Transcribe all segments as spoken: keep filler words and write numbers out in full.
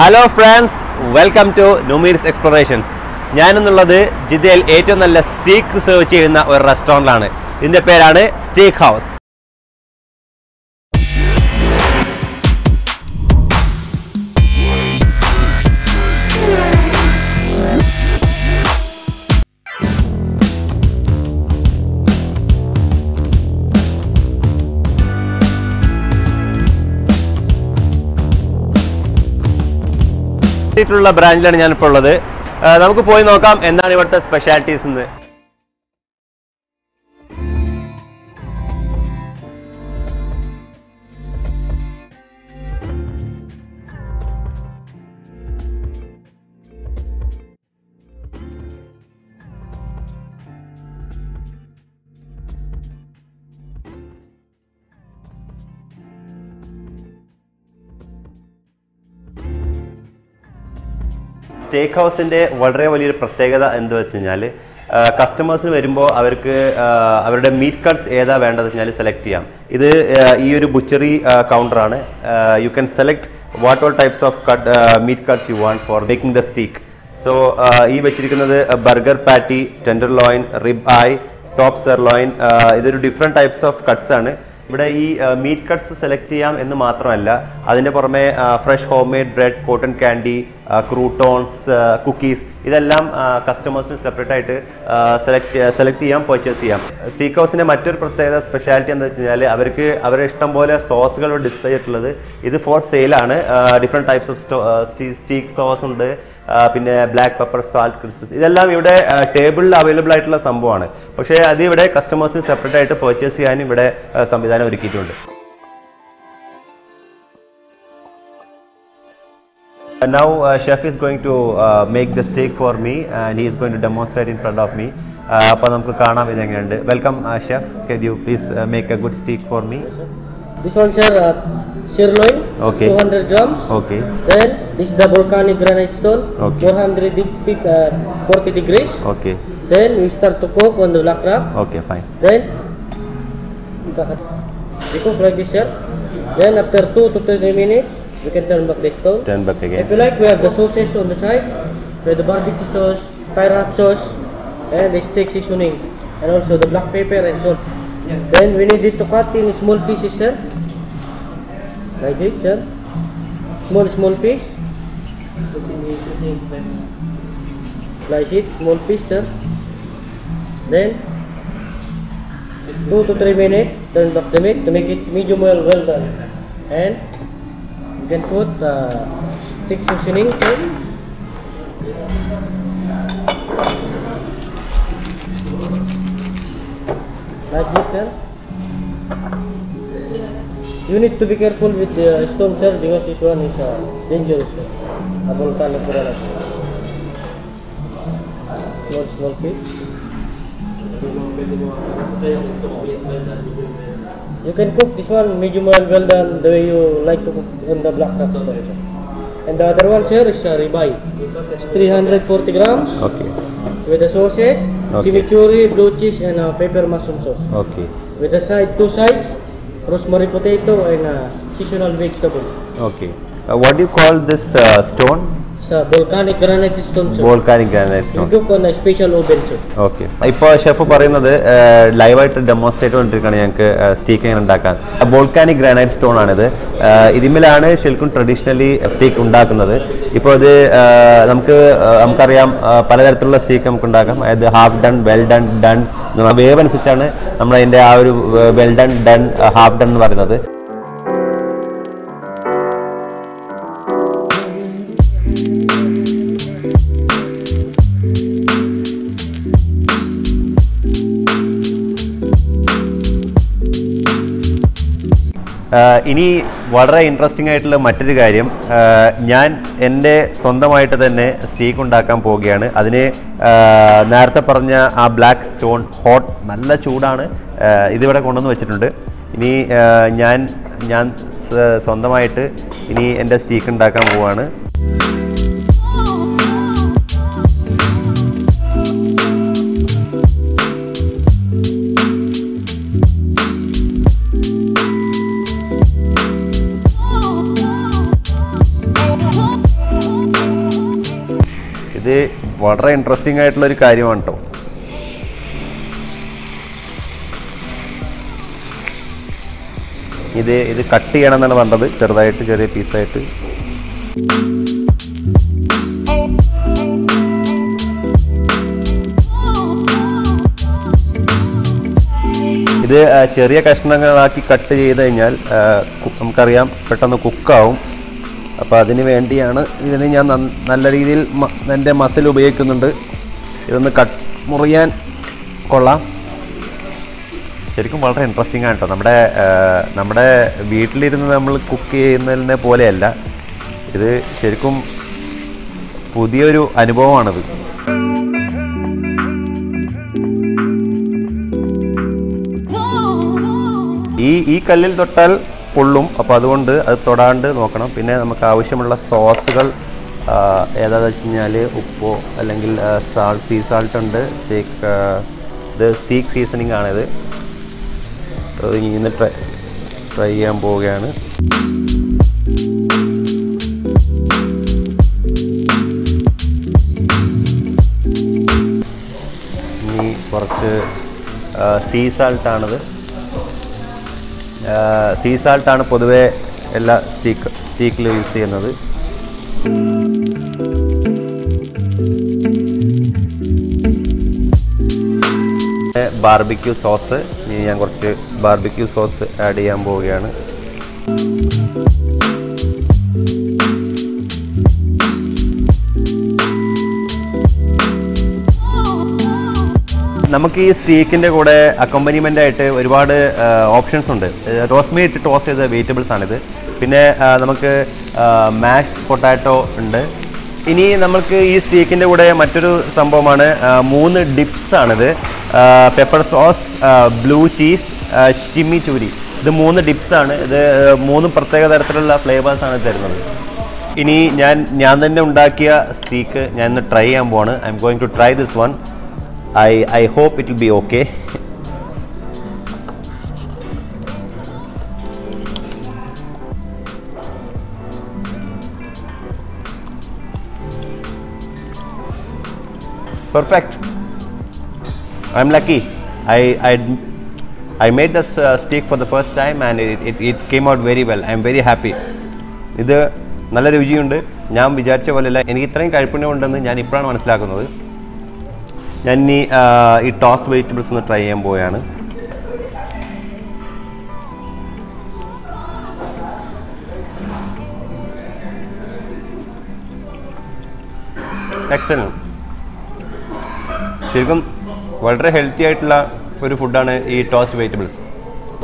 Hello friends, welcome to നുമീർസ് explorations. ഞാനെന്നുള്ളത് ജിദ്ദയിൽ ഏറ്റവും നല്ല സ്റ്റീക്ക് സെർവ് ചെയ്യുന്ന ഒരു റെസ്റ്റോറൻറ്റിലാണ്. ഇതിൻ്റെ പേരാണ് സ്റ്റീക്ക് ഹൗസ്. ുള്ള ബ്രാഞ്ചിലാണ് ഞാനിപ്പോൾ ഉള്ളത്. നമുക്ക് പോയി നോക്കാം എന്താണ് ഇവിടുത്തെ സ്പെഷ്യാലിറ്റീസ് എന്ന്. സ്റ്റേക്ക് ഹൗസിൻ്റെ വളരെ വലിയൊരു പ്രത്യേകത എന്ത് വെച്ച് കഴിഞ്ഞാൽ, കസ്റ്റമേഴ്സിന് വരുമ്പോൾ അവർക്ക് അവരുടെ മീറ്റ് കട്ട്സ് ഏതാ വേണ്ടതെന്ന് വെച്ചാൽ സെലക്ട് ചെയ്യാം. ഇത് ഈ ഒരു ബുച്ചറി കൗണ്ടറാണ്. You can select what all types of cut meat cuts you want for making the steak. So ഈ വെച്ചിരിക്കുന്നത് burger patty, tenderloin, rib eye, top sirloin, ഇതൊരു ഡിഫറെൻറ്റ് ടൈപ്സ് ഓഫ് കട്ട്സ് ആണ്. ഇവിടെ ഈ meet cuts select ചെയ്യാം എന്ന് മാത്രമല്ല, അതിൻ്റെ പുറമെ fresh home made bread, cotton candy, croutons, cookies, ഇതെല്ലാം കസ്റ്റമേഴ്സിന് സെപ്പറേറ്റ് ആയിട്ട് സെലക്ട് സെലക്ട് ചെയ്യാം, പർച്ചേസ് ചെയ്യാം. സ്റ്റീക്ക് ഹൗസിൻ്റെ മറ്റൊരു പ്രത്യേകത സ്പെഷ്യാലിറ്റി എന്താ വെച്ച് കഴിഞ്ഞാൽ, അവർക്ക് അവരെ ഇഷ്ടം പോലെ സോസുകൾ ഡിസ്പ്ലേ ചെയ്തിട്ടുള്ളത്. ഇത് ഫോർ സെയിലാണ്. Different types of steak sauce ഉണ്ട്, പിന്നെ ബ്ലാക്ക് പെപ്പർ, സാൾട്ട്, ക്രിസ്പസ്, ഇതെല്ലാം ഇവിടെ ടേബിളിൽ അവൈലബിൾ ആയിട്ടുള്ള സംഭവമാണ്. പക്ഷേ അത് ഇവിടെ കസ്റ്റമേഴ്സിന് സെപ്പറേറ്റ് ആയിട്ട് പർച്ചേസ് ചെയ്യാനും ഇവിടെ സംവിധാനം ഒരുക്കിയിട്ടുണ്ട്. And now uh, chef is going to uh, make the steak for me and he is going to demonstrate in front of me. Appo namukku kaanam idu enganundu. Welcome uh, chef, can you please uh, make a good steak for me? Yes, sir. This one sir, uh, sirloin, okay, two hundred grams, okay. Then this is the volcanic granite stone, okay. four hundred forty degrees, okay. Then we start to cook on the black wrap, okay, fine. Then we cook like this sir. Then after two to three minutes we can turn back the stove. Turn back again. If you like, we have the sauces on the side. We have the barbecue sauce, fire hot sauce, and the steak seasoning, and also the black pepper and salt. Yeah. Then we need it to cut in small pieces, sir. Like this, sir. Small, small piece. Like it, small piece, sir. Then two to three minutes, turn back the meat to make it medium well, well done, and you can put uh, steak seasoning too. Like this, sir. You need to be careful with the uh, stone, sir, because this one is uh, dangerous, sir. A volcanic granite. Small, small piece. You can cook this one medium well, well done, the way you like to cook on the black wrap. And the other one sir is uh, ribeye. It's three hundred forty grams. Okay. With the sauces, okay. Chimichurri, blue cheese, and uh, pepper mushroom sauce. Okay. With the side, two sides, rosemary potato and uh, seasonal vegetable. Okay. Uh, what do you call this uh, stone? Sir, volcanic granite stone, sir. Volcanic granite stone. You cook on a special oven, sir. Okay. ഇപ്പോൾ chef പറയുന്നത് ലൈവായിട്ട് demonstrate കൊണ്ടിരിക്കുകയാണ് ഞങ്ങൾക്ക് steak എങ്ങനെ ഉണ്ടാക്കാൻ. Volcanic granite stone ആണിത്. ഇതിന്മേലാണ് ശരിക്കും traditionally steak ഉണ്ടാക്കുന്നത്. ഇപ്പോൾ ഇത് നമുക്ക് നമുക്കറിയാം പലതരത്തിലുള്ള സ്റ്റീക്ക് നമുക്ക് ഉണ്ടാക്കാം. അതായത് half done, well done, done എന്നുള്ള വേവ് അനുസരിച്ചാണ് നമ്മളതിൻ്റെ ആ ഒരു well done, done, half done എന്ന് പറയുന്നത്. ഇനി വളരെ ഇൻട്രസ്റ്റിംഗ് ആയിട്ടുള്ള മറ്റൊരു കാര്യം, ഞാൻ എൻ്റെ സ്വന്തമായിട്ട് തന്നെ സ്റ്റീക്ക് ഉണ്ടാക്കാൻ പോവുകയാണ്. അതിന് നേരത്തെ പറഞ്ഞ ആ ബ്ലാക്ക് സ്റ്റോൺ ഹോട്ട്, നല്ല ചൂടാണ്, ഇതിവിടെ കൊണ്ടുവന്ന് വെച്ചിട്ടുണ്ട്. ഇനി ഞാൻ ഞാൻ സ്വന്തമായിട്ട് ഇനി എൻ്റെ സ്റ്റീക്ക് ഉണ്ടാക്കാൻ പോവുകയാണ്. This is very interesting. This is cut and piece. This is a cut in the cook. This is a muscle. This is a cut. This is very interesting. We cook in the wheat. This is a new This is the pullum, Apaduanda, Atodanda, Nokana, Pina, Makavisham, sauce, Eda Chinale, Upo, Langil, salt, sea salt, and steak, the steak seasoning. Another in the triambogan. Sea salt, another. Uh, sea salt and podwe ella stick stick le use cheynadu barbecue sauce nee njan korchu barbecue sauce add cheyan povugiyanu നമുക്ക് ഈ സ്റ്റീക്കിന്റെ കൂടെ അക്കംപനിമെന്റ് ആയിട്ട് ഒരുപാട് options ഉണ്ട് roast meat toss ചെയ്ത vegetables ആണ് ഇത് പിന്നെ നമുക്ക് മാഷ്ഡ് പൊട്ടാറ്റോ ഉണ്ട് ഇനി നമുക്ക് ഈ സ്റ്റീക്കിന്റെ കൂടെ മറ്റൊരു സംഭവമാണ് മൂന്ന് ഡിപ്സ് ആണ് ഇത് pepper sauce blue cheese chimichurri ഇത് മൂന്ന് ഡിപ്സ് ആണ് ഇത് മൂന്ന് പ്രത്യേക തരത്തിലുള്ള ഫ്ലേവേഴ്സ് ആണ് തരുന്നത് ഇനി ഞാൻ ഞാൻ തന്നെ ഉണ്ടാക്കിയ സ്റ്റീക്ക് ഞാൻ ഒന്ന് ട്രൈ ചെയ്യാൻ പോവാണ് I am going to try this one I, I hope it will be okay. Perfect. I'm lucky. I I, I made this uh, steak for the first time and it, it, it came out very well. I'm very happy. This is a good review. I am very happy. I am very happy. I will try tossed vegetables. Excellent. Very healthy food is tossed vegetables.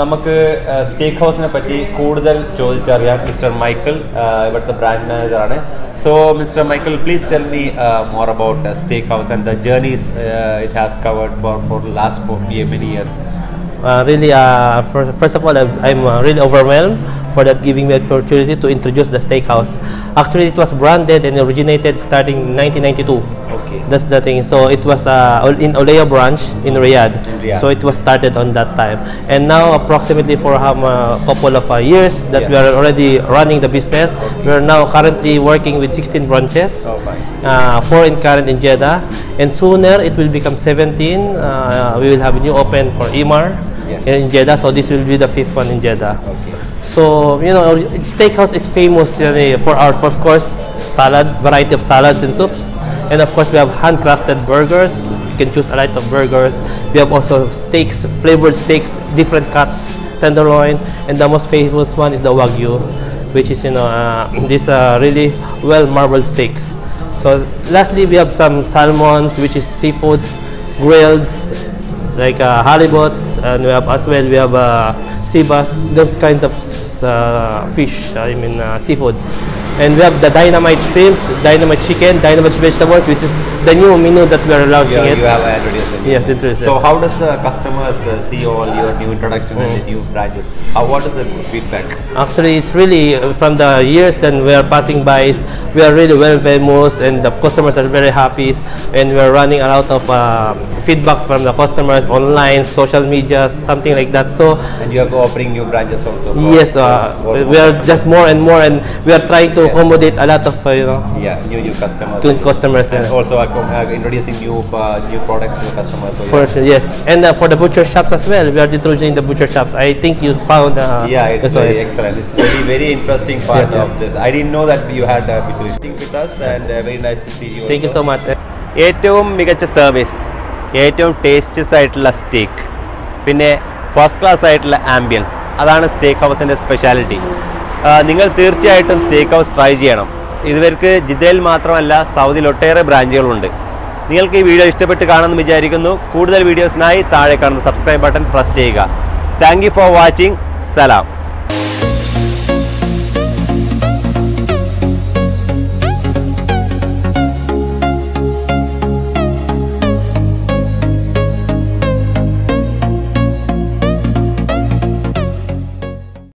We have a steakhouse Mister Michael, uh, the brand manager. So, Mister Michael, please tell me uh, more about uh, Steakhouse and the journeys uh, it has covered for, for the last four, many years. Uh, really, uh, for, first of all, I'm uh, really overwhelmed for that giving me the opportunity to introduce the Steakhouse. Actually, it was branded and originated starting in nineteen ninety-two. That's the thing. So it was uh, in Olaya branch in Riyadh. in Riyadh. So it was started on that time. And now approximately for um, a couple of uh, years that yeah. we are already running the business. Okay. We are now currently working with sixteen branches, oh, uh, four in current in Jeddah. And sooner it will become seventeen. Uh, we will have a new open for Imar yeah. in Jeddah. So this will be the fifth one in Jeddah. Okay. So, you know, Steakhouse is famous uh, for our first course salad, variety of salads and soups. And of course, we have handcrafted burgers. You can choose a lot of burgers. We have also steaks, flavored steaks, different cuts, tenderloin, and the most famous one is the Wagyu, which is, you know, uh, this uh, really well marbled steak. So lastly, we have some salmons, which is seafoods, grills, like uh, halibots, and we have as well we have uh, sea bass, those kinds of uh, fish. I mean uh, seafoods. And we have the dynamite shrimps, dynamite chicken, dynamite vegetables, which is the new menu that we are launching. Yeah, you have introduced it. Yes, introduced. So, how does the customers uh, see all your new introduction mm. and the new branches? Uh, what is the feedback? Actually, it's really uh, from the years that we are passing by, we are really well famous, and the customers are very happy, and we are running a lot of uh, feedbacks from the customers online, social media, something like that. So, and you are offering new branches also. Yes, uh, we are just more and more, and we are trying to. to accommodate a lot of uh, you know yeah new new customers to customers and yeah. also uh, introducing new uh, new products to customers. So for yeah. sure, yes, and uh, for the butcher shops as well, we are introducing the butcher shops. I think you found uh, yeah, it's very it. excellent. It's very very interesting part yes, of yes. this. I didn't know that you had uh, visiting with us, and uh, very nice to see you. Thank also. you so much. ഏറ്റവും മികച്ച service, ഏറ്റവും tastes ആയിട്ടുള്ള steak, പിന്നെ first class ആയിട്ടുള്ള ambience, അതാണ് steak ഹൗസിൻ്റെ speciality. നിങ്ങൾ തീർച്ചയായിട്ടും സ്റ്റേക്ക് ഹൗസ് ട്രൈ ചെയ്യണം. ഇതുവർക്ക് ജിദ്ദയിൽ മാത്രമല്ല സൗദിയിൽ ഒട്ടേറെ ബ്രാഞ്ചുകളുണ്ട്. നിങ്ങൾക്ക് ഈ വീഡിയോ ഇഷ്ടപ്പെട്ട് കാണുമെന്ന് വിചാരിക്കുന്നു. കൂടുതൽ വീഡിയോസിനായി താഴെ കാണുന്ന സബ്സ്ക്രൈബ് ബട്ടൺ പ്രസ് ചെയ്യുക. Thank you for watching. Salam.